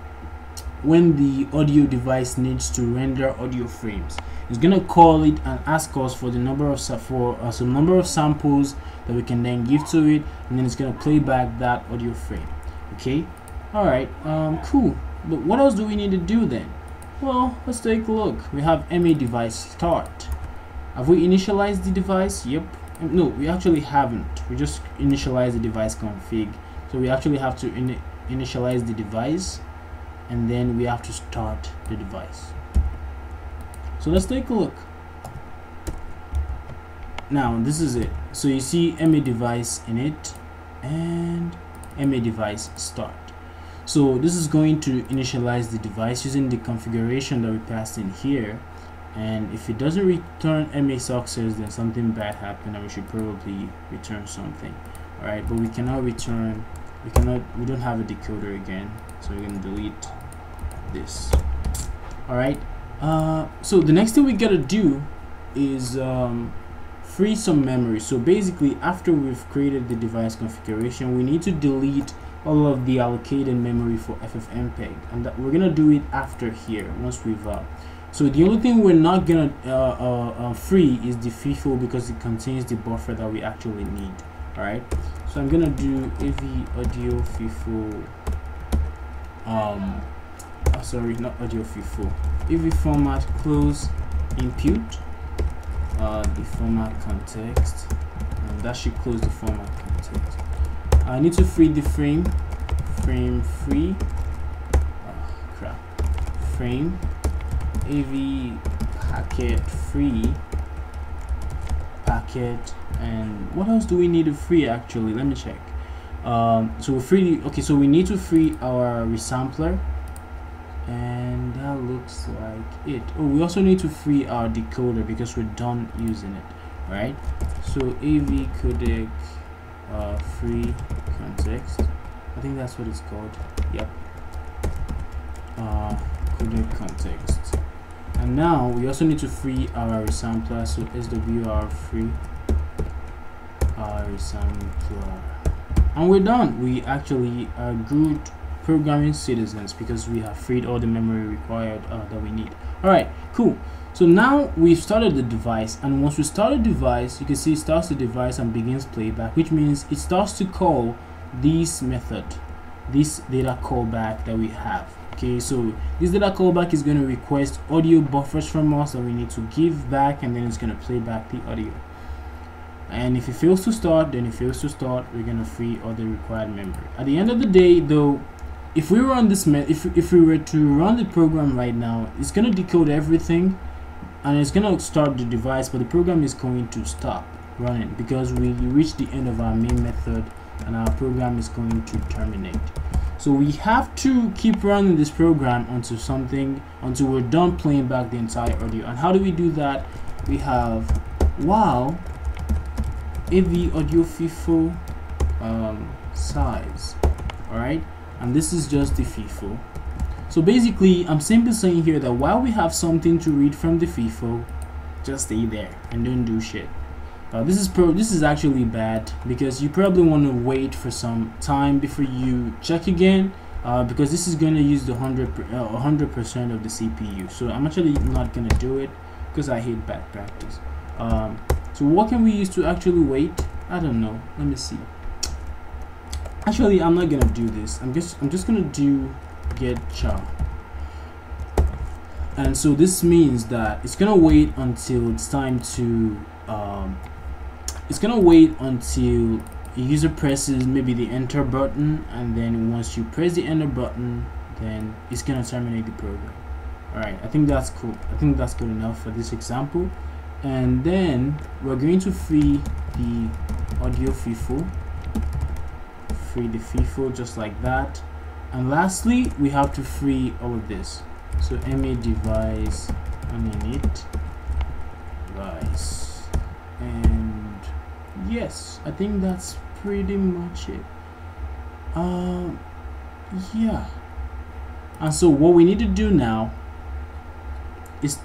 when the audio device needs to render audio frames. It's gonna call it and ask us for the number of for uh, some number of samples that we can then give to it, and then it's gonna play back that audio frame. Okay, all right, um, cool. But what else do we need to do then? Well, let's take a look. We have M A device start. Have we initialized the device? Yep. No, we actually haven't. We just initialized the device config. So we actually have to in initialize the device, and then we have to start the device. So let's take a look. Now this is it. So you see M A device init and M A device start. So this is going to initialize the device using the configuration that we passed in here. And if it doesn't return M A success, then something bad happened and we should probably return something. Alright, but we cannot return, we cannot, we don't have a decoder again. So we're gonna delete this. Alright, uh, so the next thing we gotta do is um, free some memory. So basically, after we've created the device configuration, we need to delete all of the allocated memory for FFmpeg, and that we're gonna do it after here once we've uh, so the only thing we're not gonna uh, uh, uh, free is the FIFO, because it contains the buffer that we actually need. All right, so I'm gonna do A V audio FIFO. Um, oh, sorry, not audio FIFO. A V format close input. Uh, the format context, and that should close the format context. I need to free the frame. Frame free. Oh, crap. Frame. A V packet free packet, and what else do we need to free actually? Let me check. Um, so we free. Okay, so we need to free our resampler, and that looks like it. Oh, we also need to free our decoder because we're done using it. All right. So A V codec uh, free context. I think that's what it's called. Yep. Uh, codec context. And now we also need to free our resampler, so S W R free our resampler, and we're done. We actually are good programming citizens because we have freed all the memory required uh, that we need. All right, cool. So now we've started the device, and once we start a device, you can see it starts the device and begins playback, which means it starts to call this method, this data callback that we have. Okay, so this data callback is going to request audio buffers from us that we need to give back, and then it's going to play back the audio. And if it fails to start, then it fails to start. We're going to free all the required memory. At the end of the day, though, if we run this, if if we were to run the program right now, it's going to decode everything, and it's going to start the device. But the program is going to stop running because we reached the end of our main method, and our program is going to terminate. So we have to keep running this program until something, until we're done playing back the entire audio. And how do we do that? We have wow A V audio FIFO um, size. All right, and this is just the FIFO. So basically, I'm simply saying here that while we have something to read from the FIFO, just stay there and don't do shit. Uh, this is pro this is actually bad because you probably want to wait for some time before you check again, uh, because this is going to use the one hundred percent of the C P U. So I'm actually not going to do it because I hate bad practice. Um, so what can we use to actually wait? I don't know. Let me see. Actually, I'm not going to do this. I'm just I'm just going to do get char. And so this means that it's going to wait until it's time to um it's gonna wait until a user presses maybe the enter button, and then once you press the enter button, then it's gonna terminate the program. All right, I think that's cool. I think that's good enough for this example. And then we're going to free the audio FIFO, free the FIFO just like that. And lastly, we have to free all of this. So M A device init device. And yes, I think that's pretty much it. Um, yeah. And so what we need to do now is,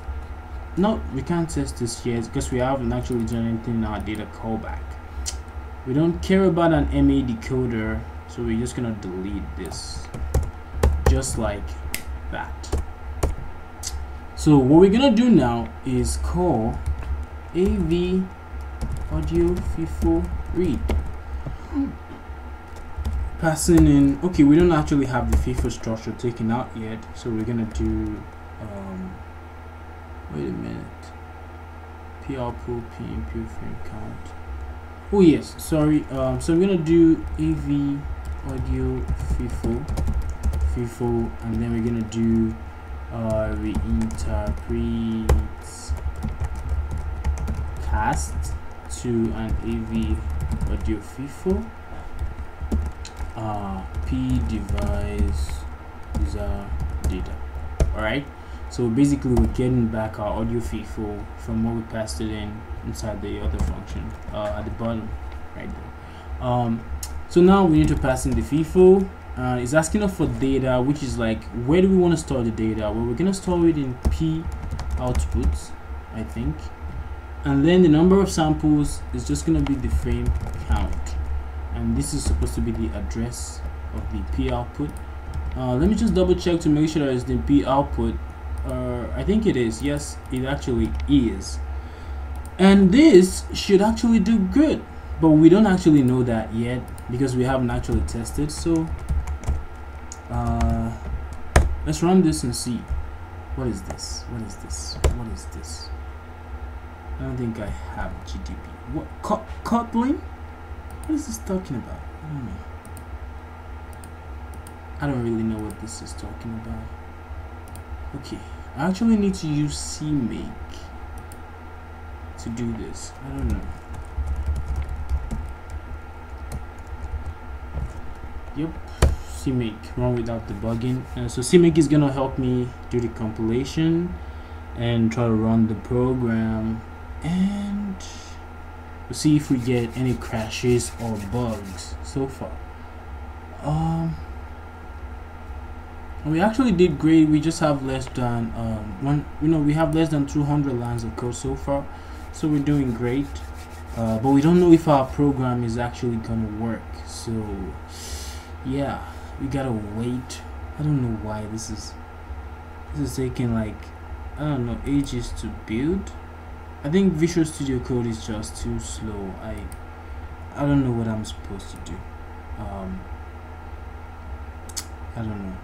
no, we can't test this yet because we haven't actually done anything in our data callback. We don't care about an M A decoder, so we're just gonna delete this, just like that. So what we're gonna do now is call A V audio FIFO read. passing in, okay, we don't actually have the FIFO structure taken out yet, so we're gonna do um, wait a minute, P output, P input, frame count. Oh yes, sorry. Um, so I'm gonna do A V audio FIFO, FIFO, and then we're gonna do uh, reinterpret cast to an A V audio FIFO. Uh, P device user data. Alright, so basically we're getting back our audio FIFO from what we passed it in inside the other function uh, at the bottom right there. Um, so now we need to pass in the FIFO. Uh, it's asking us for data, which is like, where do we want to store the data? Well, we're gonna store it in P outputs, I think, and then the number of samples is just gonna be the frame count. And this is supposed to be the address of the P output. Uh, let me just double check to make sure that it's the P output. Uh, I think it is. Yes, it actually is. And this should actually do good, but we don't actually know that yet because we haven't actually tested. So uh, let's run this and see. What is this? What is this? What is this? I don't think I have G D B. What cu- coupling? What is this talking about? I don't know. I don't really know what this is talking about. Okay, I actually need to use CMake to do this. I don't know. Yep, CMake, run without debugging. Uh, so CMake is gonna help me do the compilation and try to run the program, and see if we get any crashes or bugs so far. Um, we actually did great. We just have less than um, one. You know, we have less than two hundred lines of code so far, so we're doing great. Uh, but we don't know if our program is actually gonna work. So yeah, we gotta wait. I don't know why this is. This is taking like I don't know ages to build. I think Visual Studio Code is just too slow. I I don't know what I'm supposed to do. Um, I don't know.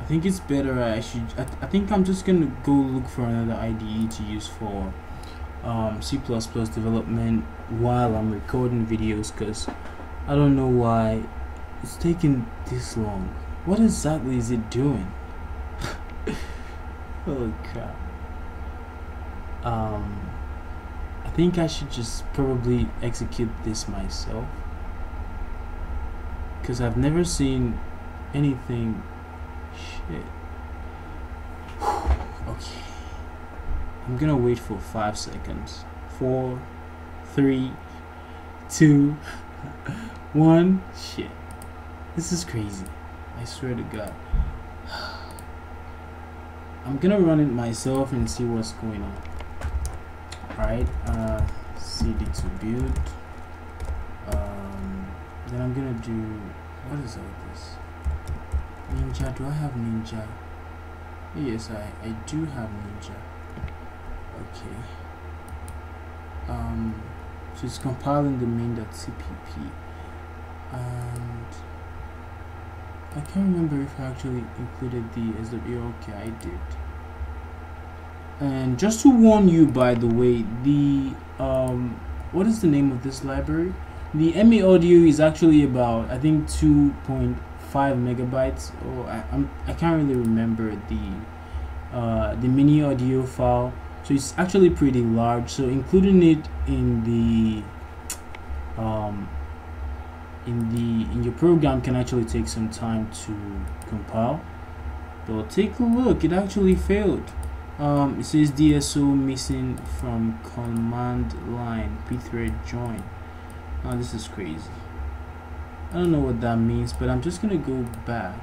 I think it's better I should... I, I think I'm just gonna go look for another I D E to use for um, C plus plus development while I'm recording videos, because I don't know why it's taking this long. What exactly is it doing? Holy crap. Um, I think I should just probably execute this myself, because I've never seen anything. Shit. Okay. I'm gonna wait for five seconds. Four, three, two, one. Shit. This is crazy. I swear to God. I'm gonna run it myself and see what's going on. Alright, uh, cd to build. Um, then I'm gonna do, what is all this? Ninja, do I have Ninja? Yes, I, I do have Ninja. Okay. Um, so it's compiling the main.cpp. And I can't remember if I actually included the S W R. Okay, I did. And just to warn you, by the way, the um, what is the name of this library? The M A audio is actually about, I think, two point five megabytes, or I, I'm, I can't really remember the uh, the mini audio file. So it's actually pretty large. So including it in the um, in the in your program can actually take some time to compile. But take a look; it actually failed. Um, it says D S O missing from command line, pthread join. Oh, this is crazy. I don't know what that means, but I'm just gonna go back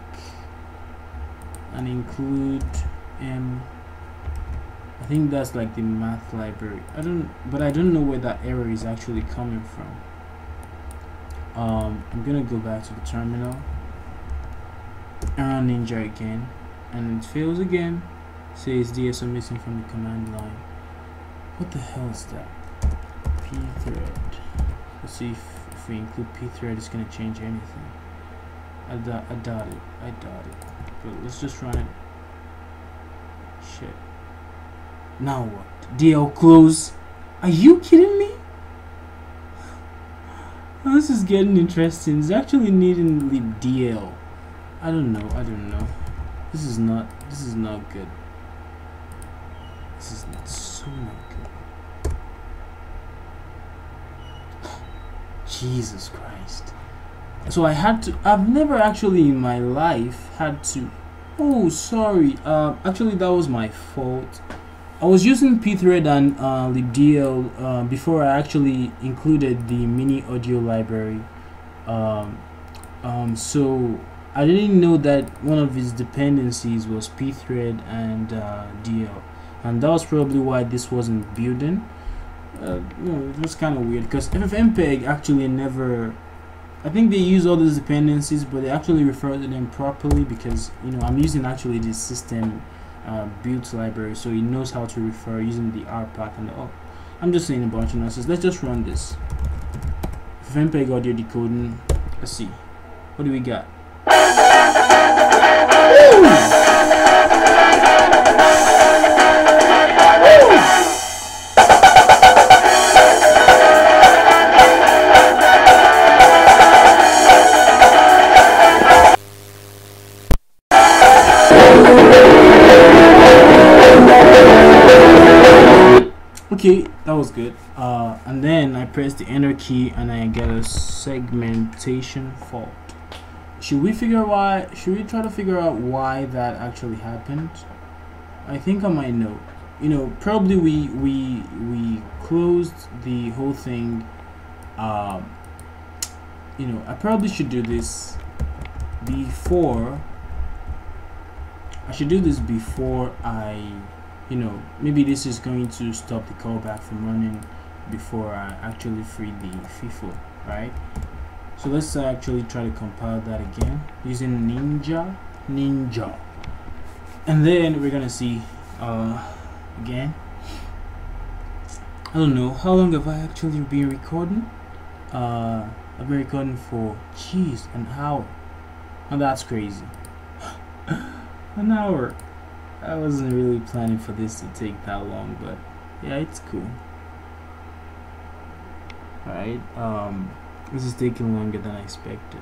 and include M. I think that's like the math library. I don't, but I don't know where that error is actually coming from. Um, I'm gonna go back to the terminal and run Ninja again, and it fails again. Says D S O missing from the command line. What the hell is that? Pthread. Let's see if, if we include pthread, it's gonna change anything. I doubt, I doubt it. I doubt it. But let's just try it. Shit. Now what? D L close. Are you kidding me? Oh, this is getting interesting. It's actually needing the D L. I don't know. I don't know. This is not. This is not good. This is not so not good. Jesus Christ. So I had to, I've never actually in my life had to, oh sorry, uh, actually that was my fault. I was using pthread and uh, libdl uh, before I actually included the mini audio library. Um, um, so I didn't know that one of its dependencies was pthread and uh, dl, and that was probably why this wasn't building. Uh, you know, it was kind of weird because FFmpeg actually never, I think they use all those dependencies, but they actually refer to them properly because, you know, I'm using actually this system uh, build library, so it knows how to refer using the R path and all. I'm just saying a bunch of nonsense. Let's just run this. FFmpeg audio decoding. Let's see. What do we got? Woo! Woo! Okay, that was good. Uh, and then I press the enter key and I get a segmentation fault. Should we figure why? Should we try to figure out why that actually happened? I think I might know. You know, probably we we we closed the whole thing. Um, you know, I probably should do this before. I should do this before I. You know, maybe this is going to stop the callback from running before I actually free the FIFO, right? So let's actually try to compile that again using Ninja, Ninja, and then we're gonna see uh, again. I don't know how long have I actually been recording. Uh, I've been recording for jeez an hour. Now that's crazy. An hour. I wasn't really planning for this to take that long, but yeah, it's cool. Alright, um, this is taking longer than I expected.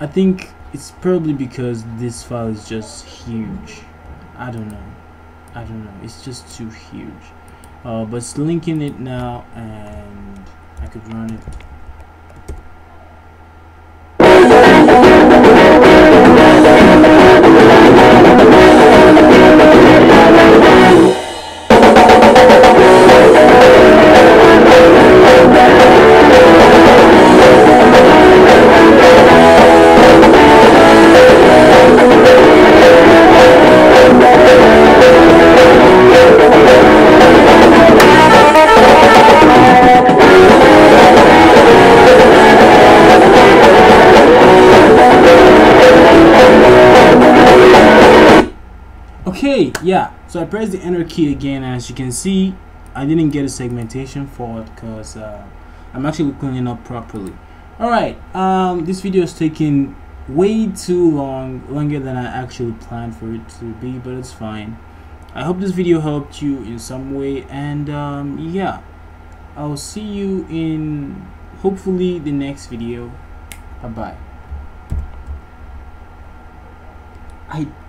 I think it's probably because this file is just huge. I don't know. I don't know. It's just too huge. Uh, but it's linking it now, and I could run it. Okay, yeah, so I pressed the enter key again, and as you can see, I didn't get a segmentation fault because uh, I'm actually cleaning up properly. Alright, um, this video is taking way too long, longer than I actually planned for it to be, but it's fine. I hope this video helped you in some way, and um, yeah, I'll see you in hopefully the next video. Bye bye. I